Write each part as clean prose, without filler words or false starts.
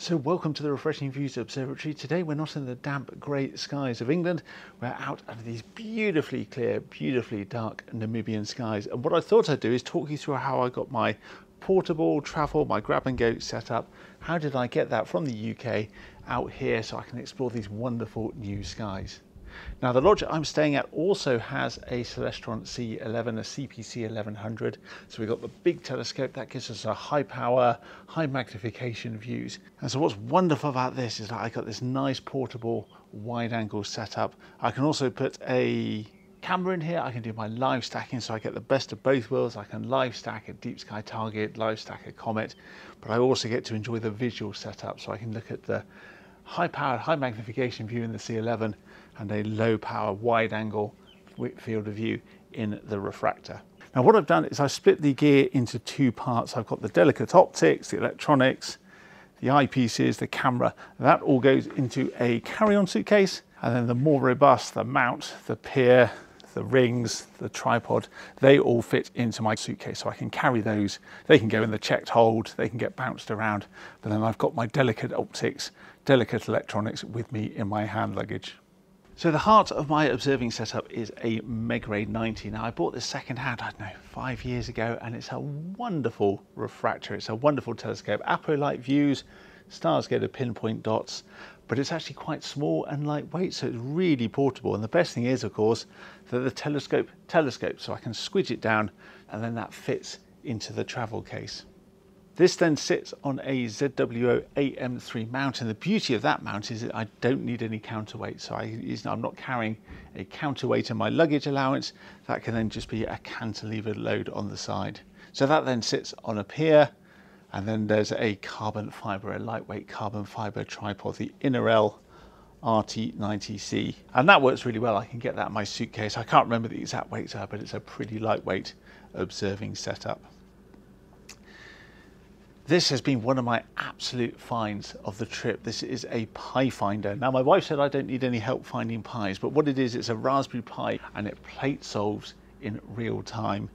So welcome to the Refreshing Views Observatory. Today we're not in the damp grey skies of England, we're out under these beautifully clear, beautifully dark Namibian skies. And what I thought I'd do is talk you through how I got my portable travel, my grab and go set up. How did I get that from the UK out here so I can explore these wonderful new skies? Now the lodge I'm staying at also has a Celestron C11, a CPC 1100. So we've got the big telescope that gives us a high power, high magnification views. And so what's wonderful about this is that I got this nice portable wide angle setup. I can also put a camera in here. I can do my live stacking, so I get the best of both worlds. I can live stack a deep sky target, live stack a comet, but I also get to enjoy the visual setup, so I can look at the high powered, high magnification view in the C11 and a low power wide angle field of view in the refractor. Now what I've done is I've split the gear into two parts. I've got the delicate optics, the electronics, the eyepieces, the camera. That all goes into a carry-on suitcase, and then the more robust, the mount, the pier, the rings, the tripod, they all fit into my suitcase, so I can carry those. They can go in the checked hold, they can get bounced around, but then I've got my delicate optics, delicate electronics with me in my hand luggage. So the heart of my observing setup is a Mega Ray 90. Now I bought this secondhand, I don't know, 5 years ago, and it's a wonderful refractor. It's a wonderful telescope, apolite views, stars go to pinpoint dots, but it's actually quite small and lightweight, so it's really portable. And the best thing is, of course, that the telescope, so I can squidge it down and then that fits into the travel case. This then sits on a ZWO AM3 mount, and the beauty of that mount is that I don't need any counterweight, so I'm not carrying a counterweight in my luggage allowance. That can then just be a cantilever load on the side. So that then sits on a pier, and then there's a carbon fiber, a lightweight carbon fiber tripod, the InnerL RT90C. And that works really well. I can get that in my suitcase. I can't remember the exact weights are, but it's a pretty lightweight observing setup. This has been one of my absolute finds of the trip. This is a pie finder. Now my wife said I don't need any help finding pies, but what it is, it's a Raspberry Pi and it plate solves in real time.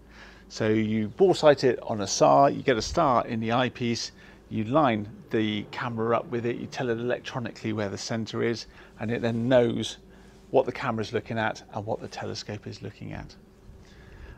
So you bore sight it on a star, you get a star in the eyepiece, you line the camera up with it, you tell it electronically where the center is, and it then knows what the camera's looking at and what the telescope is looking at.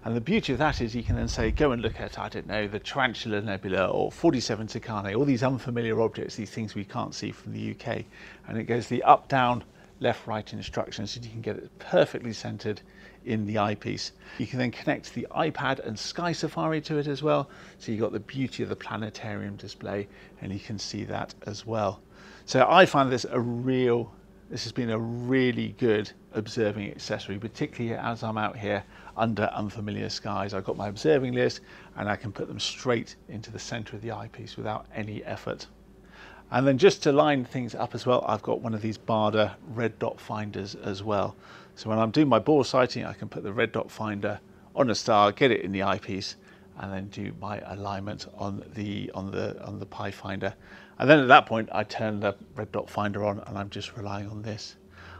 And the beauty of that is you can then say, go and look at, I don't know, the Tarantula Nebula or 47 Tucanae, all these unfamiliar objects, these things we can't see from the UK. And it goes the up, down, left, right instructions, so you can get it perfectly centered in the eyepiece. You can then connect the iPad and Sky Safari to it as well, so you've got the beauty of the planetarium display and you can see that as well. So I find this has been a really good observing accessory, particularly as I'm out here under unfamiliar skies. I've got my observing list and I can put them straight into the center of the eyepiece without any effort. And then just to line things up as well, I've got one of these Baader red dot finders as well. So when I'm doing my bore sighting, I can put the red dot finder on a star, get it in the eyepiece, and then do my alignment on the pie finder. And then at that point, I turn the red dot finder on and I'm just relying on this.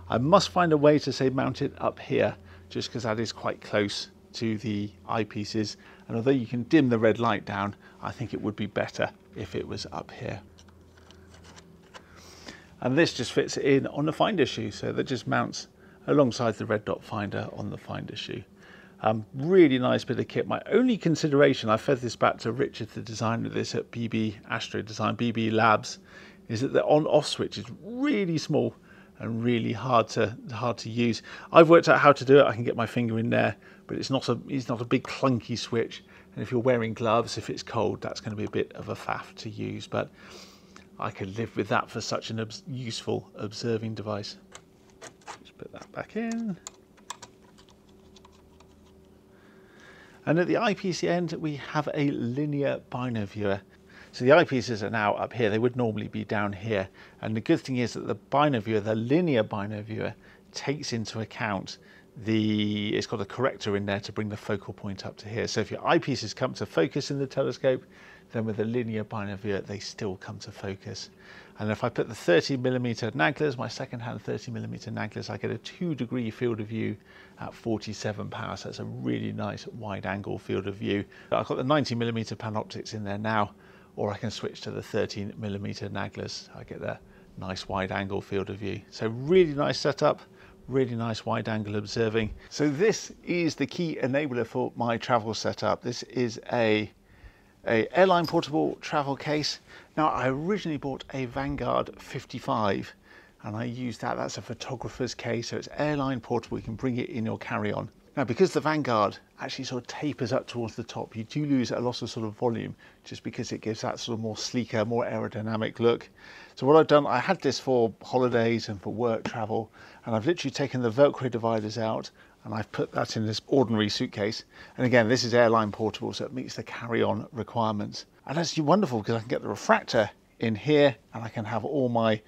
I must find a way to say mount it up here, just because that is quite close to the eyepieces. And although you can dim the red light down, I think it would be better if it was up here. And this just fits in on the finder shoe, so that just mounts alongside the red dot finder on the finder shoe. Really nice bit of kit. My only consideration, I fed this back to Richard, the designer of this at BB Astro Design, BB Labs, is that the on-off switch is really small and really hard to use. I've worked out how to do it. I can get my finger in there, but it's not a big clunky switch. And if you're wearing gloves, if it's cold, that's going to be a bit of a faff to use. But I could live with that for such an useful observing device. Just put that back in. And at the eyepiece end, we have a linear bino viewer. So the eyepieces are now up here. They would normally be down here. And the good thing is that the bino viewer, the linear bino viewer, takes into account it's got a corrector in there to bring the focal point up to here. So if your eyepieces come to focus in the telescope, then with the linear bino viewer, they still come to focus. And if I put the 30mm Naglers, my second-hand 30mm Naglers, I get a 2-degree field of view at 47 power. So that's a really nice wide-angle field of view. I've got the 90mm Panoptics in there now, or I can switch to the 13mm Naglers. I get that nice wide angle field of view. So really nice setup, really nice wide angle observing. So this is the key enabler for my travel setup. This is a airline portable travel case. Now I originally bought a Vanguard 55 and I used that. That's a photographer's case, so it's airline portable, you can bring it in your carry-on. Now, because the Vanguard actually sort of tapers up towards the top, you do lose a lot of sort of volume just because it gives that sort of more sleeker, more aerodynamic look. So what I've done, I had this for holidays and for work travel, and I've literally taken the Velcro dividers out and I've put that in this ordinary suitcase. And again, this is airline portable, so it meets the carry-on requirements. And that's wonderful because I can get the refractor in here and I can have all my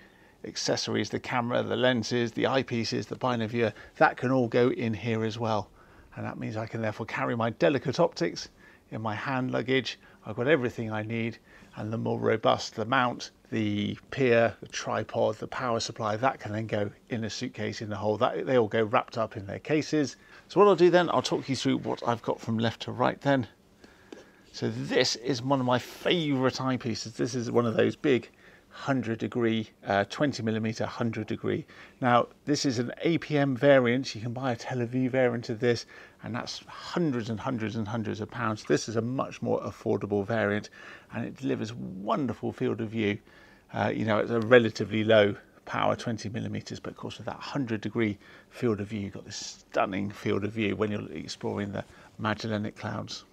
accessories, the camera, the lenses, the eyepieces, the binar viewer, that can all go in here as well. And that means I can therefore carry my delicate optics in my hand luggage. I've got everything I need, and the more robust, the mount, the pier, the tripod, the power supply, that can then go in a suitcase in the hole. That, they all go wrapped up in their cases. So what I'll do then, I'll talk you through what I've got from left to right then. So this is one of my favorite eyepieces. This is one of those big 100 degree 20mm 100 degree. Now this is an APM variant. You can buy a Tele Vue variant of this, and that's hundreds and hundreds and hundreds of pounds. This is a much more affordable variant, and it delivers wonderful field of view. You know, it's a relatively low power 20mm, but of course with that 100 degree field of view, you've got this stunning field of view when you're exploring the Magellanic clouds.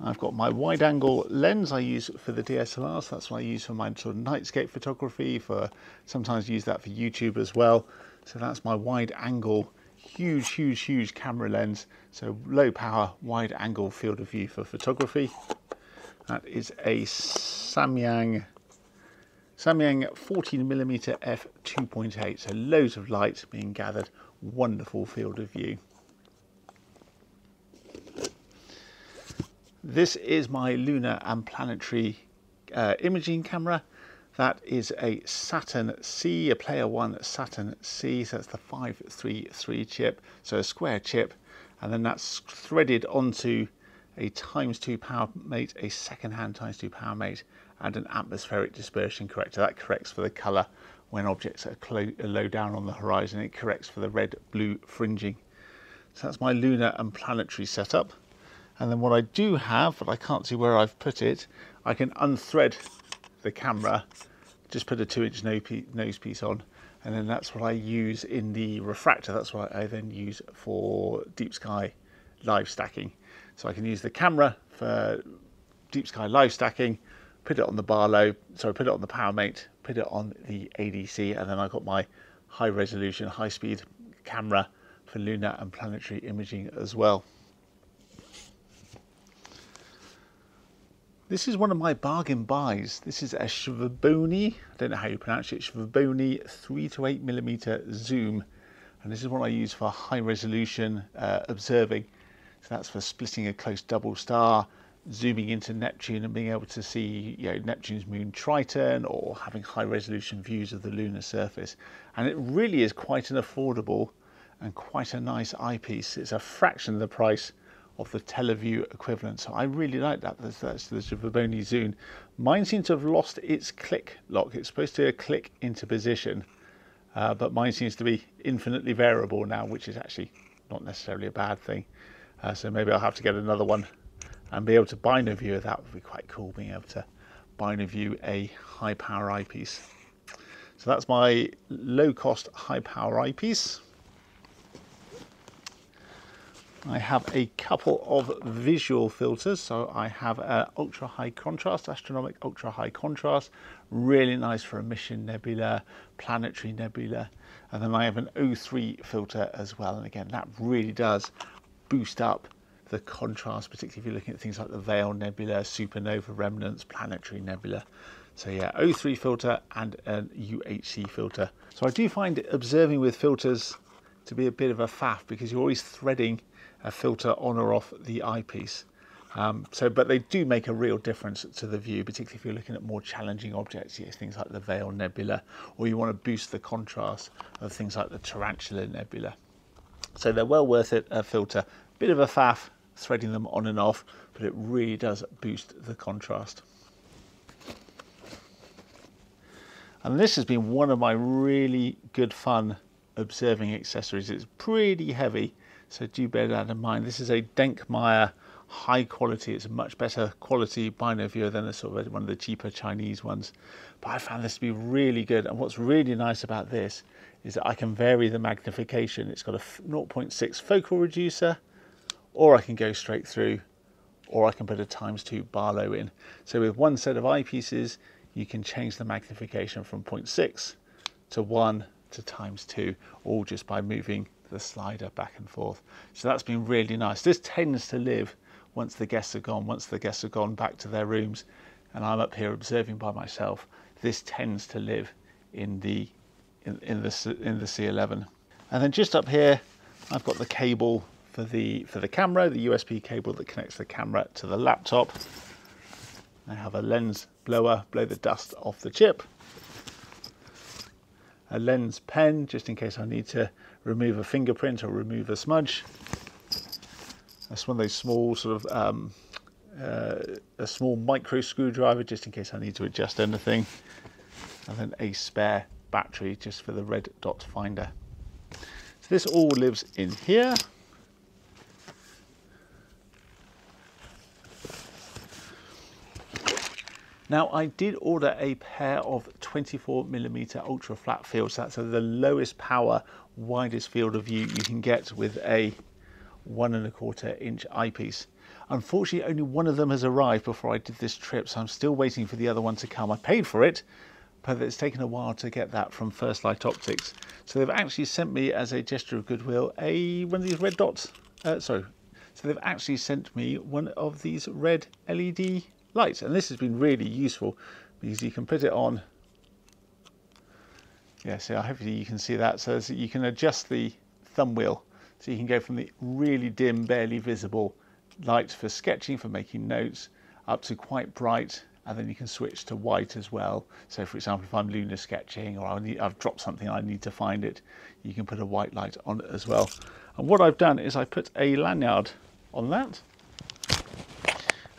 I've got my wide angle lens I use for the DSLR, so that's what I use for my sort of nightscape photography, for sometimes use that for YouTube as well. So that's my wide angle, huge, huge, huge camera lens. So low power, wide angle field of view for photography. That is a Samyang 14mm f2.8, so loads of light being gathered, wonderful field of view. This is my lunar and planetary imaging camera. That is a Saturn C, a Player One Saturn C, so that's the 533 chip, so a square chip, and then that's threaded onto a ×2 PowerMate, a second-hand ×2 PowerMate, and an atmospheric dispersion corrector. That corrects for the colour when objects are low down on the horizon. It corrects for the red-blue fringing. So that's my lunar and planetary setup. And then what I do have, but I can't see where I've put it, I can unthread the camera, just put a 2-inch nose piece on, and then that's what I use in the refractor. That's what I then use for deep sky live stacking. So I can use the camera for deep sky live stacking, put it on the Barlow, sorry, put it on the PowerMate, put it on the ADC, and then I've got my high resolution, high speed camera for lunar and planetary imaging as well. This is one of my bargain buys. This is a Svbony, I don't know how you pronounce it, Svbony 3-8mm zoom. And this is what I use for high resolution observing. So that's for splitting a close double star, zooming into Neptune and being able to see, you know, Neptune's moon Triton, or having high resolution views of the lunar surface. And it really is quite an affordable and quite a nice eyepiece. It's a fraction of the price of the Tele Vue equivalent. So I really like that. That's the Svbony zoom. Mine seems to have lost its click lock. It's supposed to click into position, but mine seems to be infinitely variable now, which is actually not necessarily a bad thing. So maybe I'll have to get another one and be able to binar view. That would be quite cool, being able to binar view a high power eyepiece. So that's my low cost, high power eyepiece. I have a couple of visual filters. So I have a ultra high contrast, astronomic ultra high contrast, really nice for emission nebula, planetary nebula. And then I have an O3 filter as well. And again, that really does boost up the contrast, particularly if you're looking at things like the Veil Nebula, supernova remnants, planetary nebula. So yeah, O3 filter and an UHC filter. So I do find observing with filters to be a bit of a faff, because you're always threading a filter on or off the eyepiece. But they do make a real difference to the view, particularly if you're looking at more challenging objects, yes, things like the Veil Nebula, or you want to boost the contrast of things like the Tarantula Nebula. So they're well worth it, a filter. Bit of a faff, threading them on and off, but it really does boost the contrast. And this has been one of my really good fun observing accessories. It's pretty heavy, so do bear that in mind. This is a Denkmeier high quality. It's a much better quality binocular viewer than a sort of one of the cheaper Chinese ones. But I found this to be really good. And what's really nice about this is that I can vary the magnification. It's got a 0.6 focal reducer, or I can go straight through, or I can put a ×2 Barlow in. So with one set of eyepieces, you can change the magnification from 0.6 to 1 to ×2, all just by moving the slider back and forth. So that's been really nice. This tends to live once the guests are gone, back to their rooms, and I'm up here observing by myself. This tends to live in the C11. And then just up here, I've got the cable for the camera, the USB cable that connects the camera to the laptop. I have a lens blower, blow the dust off the chip. A lens pen, just in case I need to remove a fingerprint or remove a smudge. That's one of those small sort of a small micro screwdriver, just in case I need to adjust anything. And then a spare battery just for the red dot finder. So this all lives in here. Now, I did order a pair of 24mm ultra flat fields. That's the lowest power, widest field of view you can get with a 1¼ inch eyepiece. Unfortunately, only one of them has arrived before I did this trip, so I'm still waiting for the other one to come. I paid for it, but it's taken a while to get that from First Light Optics. So they've actually sent me, as a gesture of goodwill, one of these red dots. So they've actually sent me one of these red LED lights, and this has been really useful because you can put it on. Yeah, so hopefully you can see that. So you can adjust the thumb wheel, so you can go from the really dim, barely visible lights for sketching, for making notes, up to quite bright, and then you can switch to white as well. So for example, if I'm lunar sketching, or I've dropped something, I need to find it, you can put a white light on it as well. And what I've done is I put a lanyard on that.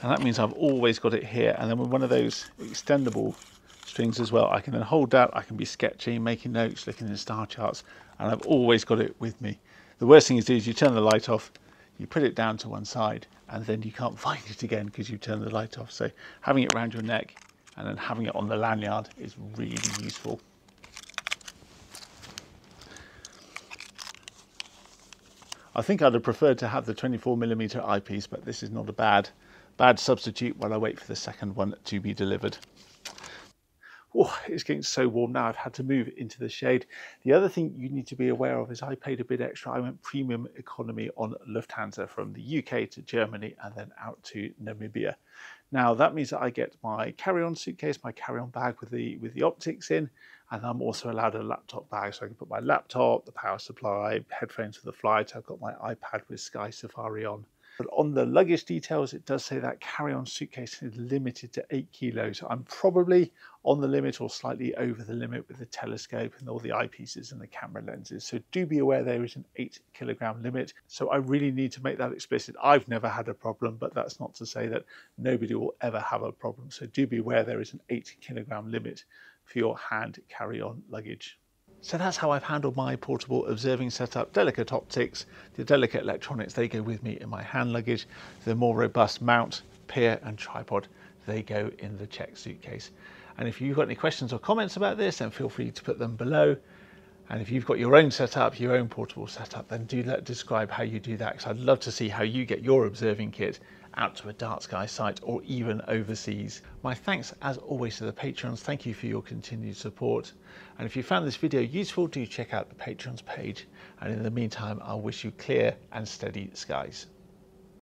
And that means I've always got it here. And then with one of those extendable strings as well, I can then hold that. I can be sketching, making notes, looking in star charts, and I've always got it with me. The worst thing is you turn the light off, you put it down to one side, and then you can't find it again because you turn the light off. So having it around your neck and then having it on the lanyard is really useful. I think I'd have preferred to have the 24mm eyepiece, but this is not a bad substitute while I wait for the second one to be delivered. Oh, it's getting so warm now, I've had to move into the shade. The other thing you need to be aware of is I paid a bit extra. I went premium economy on Lufthansa from the UK to Germany and then out to Namibia. Now that means that I get my carry-on suitcase, my carry-on bag with the optics in, and I'm also allowed a laptop bag, so I can put my laptop, the power supply, headphones for the flight. I've got my iPad with Sky Safari on. But on the luggage details, it does say that carry-on suitcase is limited to 8 kilos. I'm probably on the limit or slightly over the limit with the telescope and all the eyepieces and the camera lenses. So do be aware there is an 8 kilogram limit. So I really need to make that explicit. I've never had a problem, but that's not to say that nobody will ever have a problem. So do be aware there is an 8 kilogram limit for your hand carry-on luggage. So that's how I've handled my portable observing setup. Delicate optics, the delicate electronics, they go with me in my hand luggage. The more robust mount, pier and tripod, they go in the check suitcase. And if you've got any questions or comments about this, then feel free to put them below. And if you've got your own setup, your own portable setup, then do describe how you do that, because I'd love to see how you get your observing kit out to a dark sky site or even overseas. My thanks as always to the Patrons. Thank you for your continued support. And if you found this video useful, do check out the Patrons page. And in the meantime, I'll wish you clear and steady skies.